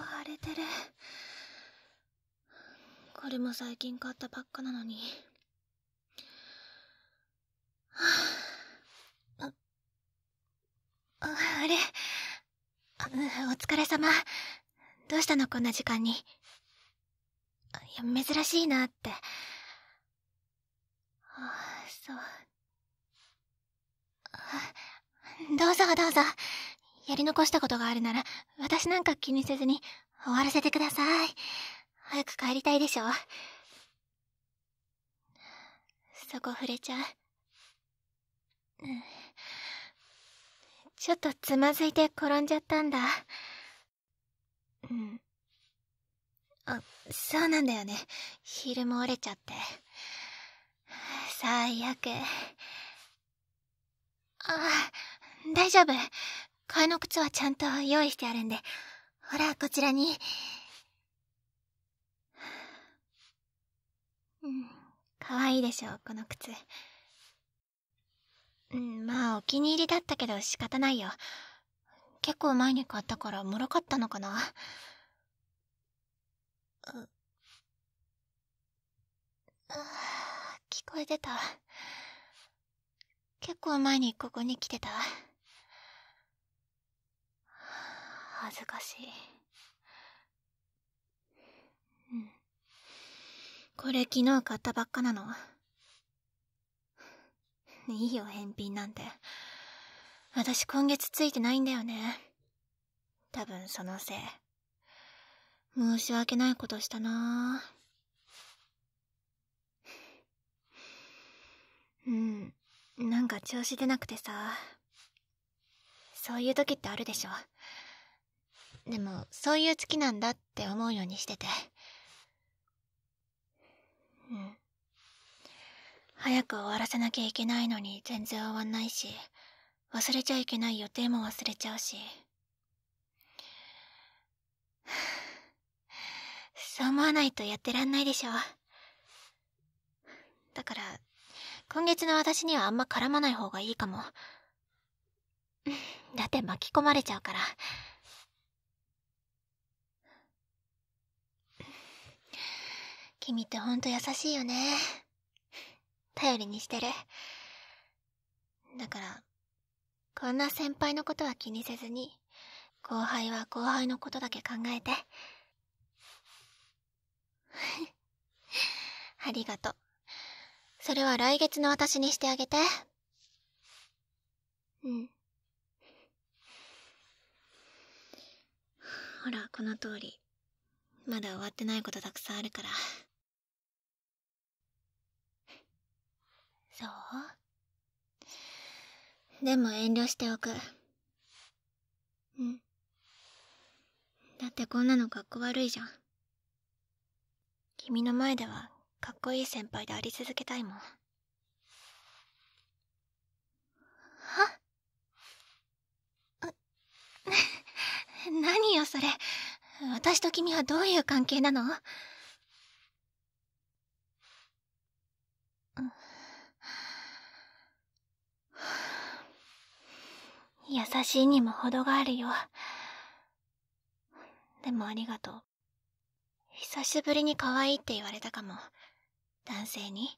荒れてる。これも最近買ったばっかなのに。あれ、お疲れ様。どうしたのこんな時間に。いや、珍しいなって。あ、そう。どうぞどうぞ。やり残したことがあるなら私なんか気にせずに終わらせてください。早く帰りたいでしょ。そこ触れちゃう。ちょっとつまずいて転んじゃったんだ。あ、そうなんだよね。ヒールも折れちゃって最悪。大丈夫。替えの靴はちゃんと用意してあるんで、ほらこちらに。かわいいでしょこの靴。まあお気に入りだったけど仕方ないよ。結構前に買ったからもろかったのかな。聞こえてた。結構前にここに来てた。恥ずかしい。これ昨日買ったばっかなの。いいよ返品なんて。私今月ついてないんだよね。多分そのせい。申し訳ないことしたな。なんか調子出なくてさ。そういう時ってあるでしょ。でもそういう月なんだって思うようにしてて。早く終わらせなきゃいけないのに全然終わんないし、忘れちゃいけない予定も忘れちゃうし。そう思わないとやってらんないでしょ。だから今月の私にはあんま絡まない方がいいかも。だって巻き込まれちゃうから。君ってほんと優しいよね。頼りにしてる。だからこんな先輩のことは気にせずに、後輩は後輩のことだけ考えて。ありがとう。それは来月の私にしてあげて。ほらこの通り、まだ終わってないことたくさんあるから。そう?でも遠慮しておく。だってこんなのかっこ悪いじゃん。君の前ではかっこいい先輩であり続けたいもん。は?何よそれ。私と君はどういう関係なの?優しいにも程があるよ。でもありがとう。久しぶりに可愛いって言われたかも。男性に。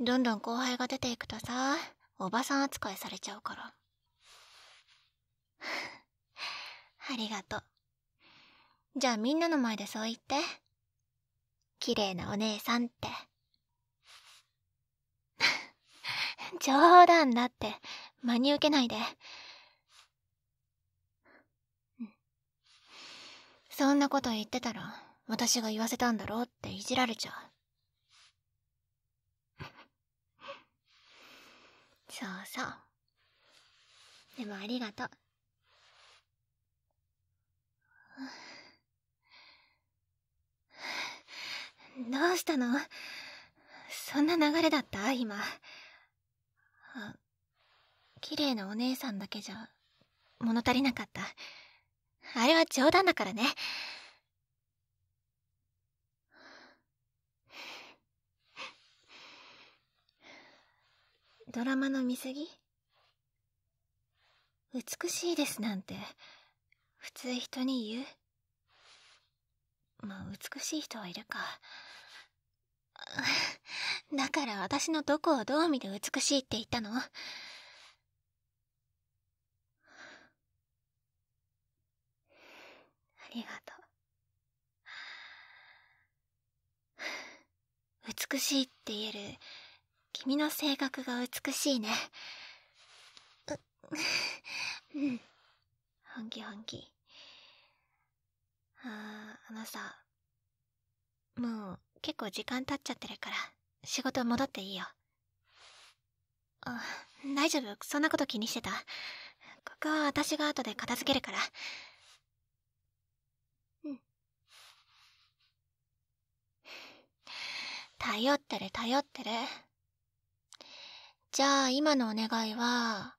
どんどん後輩が出ていくとさ、おばさん扱いされちゃうから。ありがとう。じゃあみんなの前でそう言って。綺麗なお姉さんって。冗談だって、真に受けないで。そんなこと言ってたら私が言わせたんだろうっていじられちゃう。そうそう。でもありがとう。どうしたの?そんな流れだった?今。綺麗なお姉さんだけじゃ物足りなかった。あれは冗談だからね。ドラマの見過ぎ?美しいですなんて普通人に言う？まあ美しい人はいるか。だから私のどこをどう見て美しいって言ったの？ありがとう。美しいって言える君の性格が美しいね。うん。本気本気。あのさ、もう結構時間経っちゃってるから仕事戻っていいよ。あ、大丈夫。そんなこと気にしてた。ここは私が後で片付けるから。頼ってる頼ってる。じゃあ今のお願いは、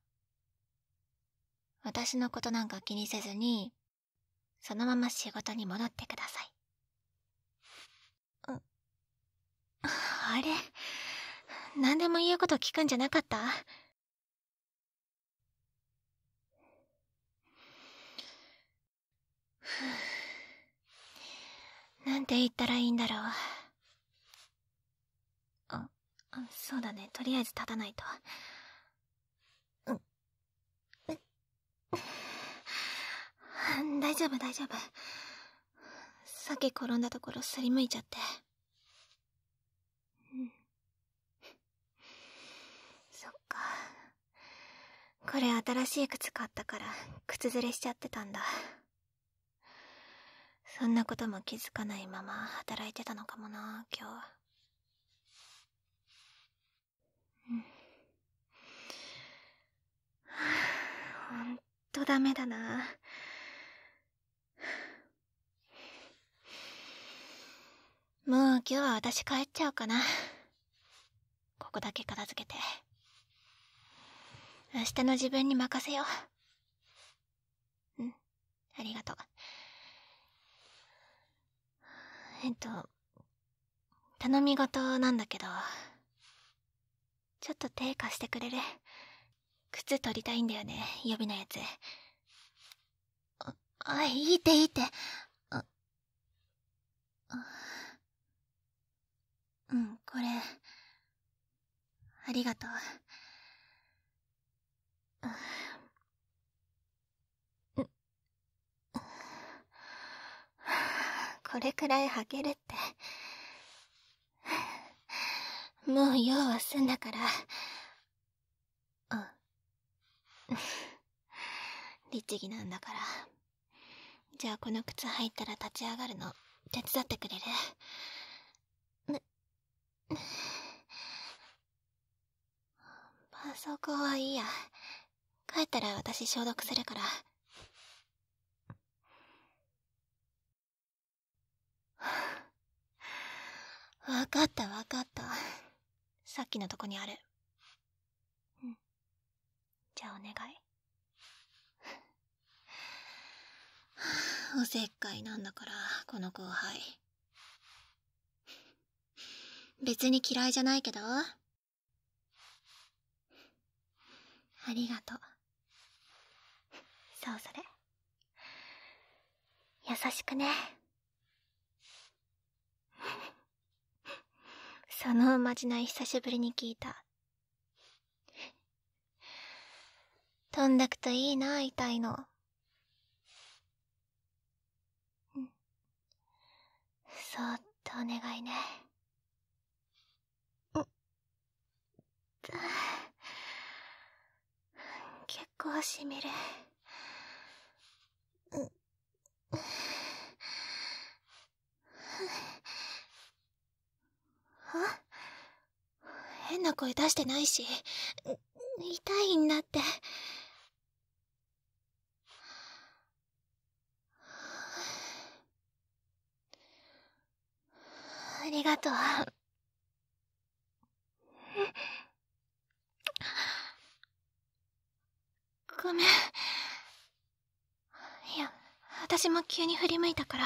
私のことなんか気にせずにそのまま仕事に戻ってください。あれ、何でも言うこと聞くんじゃなかった？なんて言ったらいいんだろう。そうだね、とりあえず立たないと。大丈夫大丈夫。さっき転んだところすりむいちゃって。そっか。これ新しい靴買ったから靴ずれしちゃってたんだ。そんなことも気づかないまま働いてたのかもな、今日。ほんとダメだな。もう今日は私帰っちゃおうかな。ここだけ片付けて明日の自分に任せよう。ありがとう。頼み事なんだけど、ちょっと手貸してくれる？靴取りたいんだよね、予備のやつ。いいっていいって。これありがとう。これくらい履けるって。もう用は済んだから。律儀なんだから。じゃあこの靴履いたら立ち上がるの手伝ってくれる？パソコンはいいや。帰ったら私消毒するから。わかったわかった。さっきのとこにある。じゃあお願い。おせっかいなんだからこの後輩。別に嫌いじゃないけど。ありがとう。そうそれ。優しくね。そのおまじない久しぶりに聞いた。飛んでくといいな、痛いの。そーっとお願いね。結構しみる。変な声出してないし、痛いんだって。ありがとう。ごめん。いや、私も急に振り向いたから。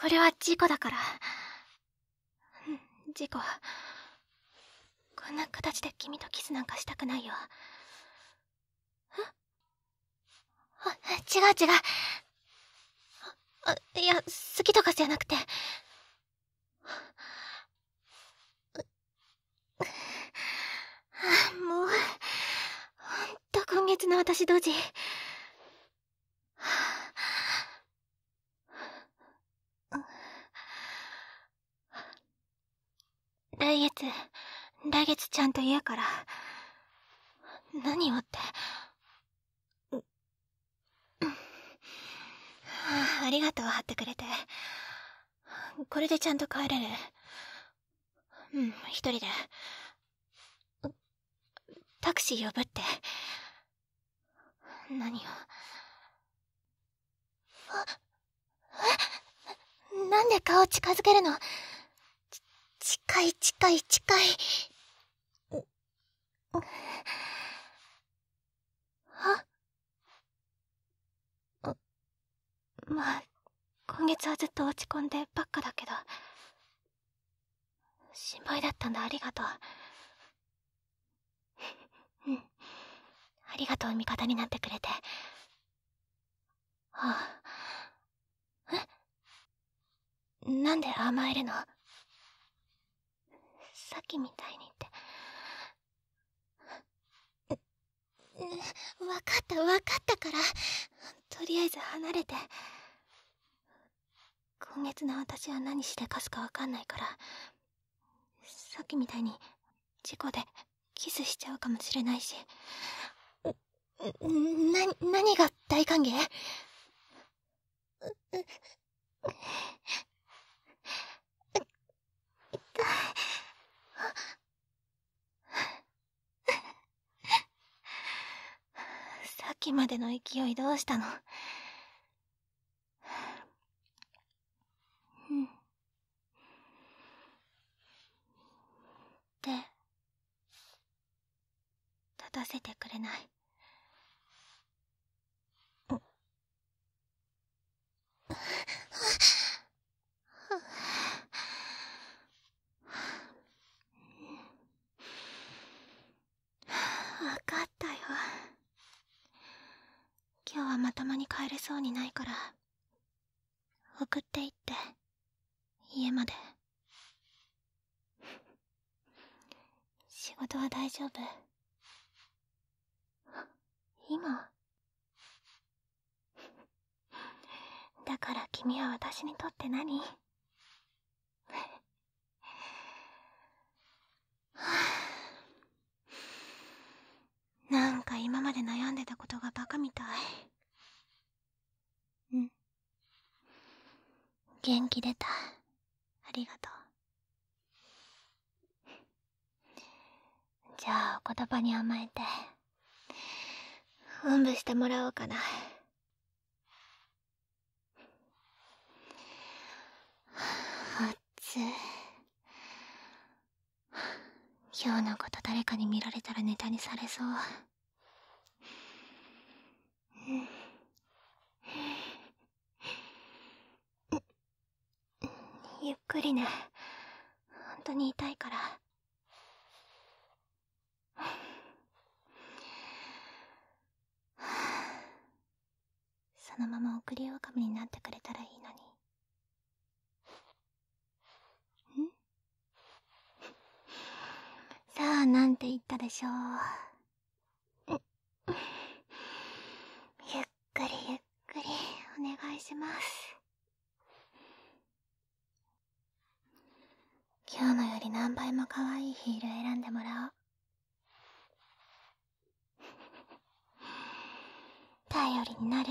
これは事故だから。事故。ここんな形で君とキスなんかしたくないよ。違う違う。いや、好きとかじゃなくて。もう、ほんと今月の私ドジ。来月ちゃんと言うから。何をって。ありがとう、貼ってくれて。これでちゃんと帰れる。うん、一人で。タクシー呼ぶって。何を。なんで顔近づけるの？近い。まあ、今月はずっと落ち込んでばっかだけど、心配だったんだ、ありがとう。うん。ありがとう、味方になってくれて。ああ。え？なんで甘えるの？さっきみたいにって。わかったから、とりあえず離れて。今月の私は何しでかすかわかんないから、さっきみたいに事故でキスしちゃうかもしれないし、何が大歓迎？さっきまでの勢いどうしたの？立たせてくれない。分かったよ。今日はまともに帰れそうにないから送っていって、家まで。仕事は大丈夫？今だから君は私にとって何？なんか今まで悩んでたことがバカみたい。うん。元気出た。ありがとう。じゃあお言葉に甘えて。おんぶしてもらおうかな。暑い。今日のこと誰かに見られたらネタにされそう。ゆっくりね。本当に痛いから。そのまま送り狼になってくれたらいいのに。ん？さあ、なんて言ったでしょう。ゆっくりお願いします。今日のより何倍も可愛いヒール選んでもらおう。頼りになる。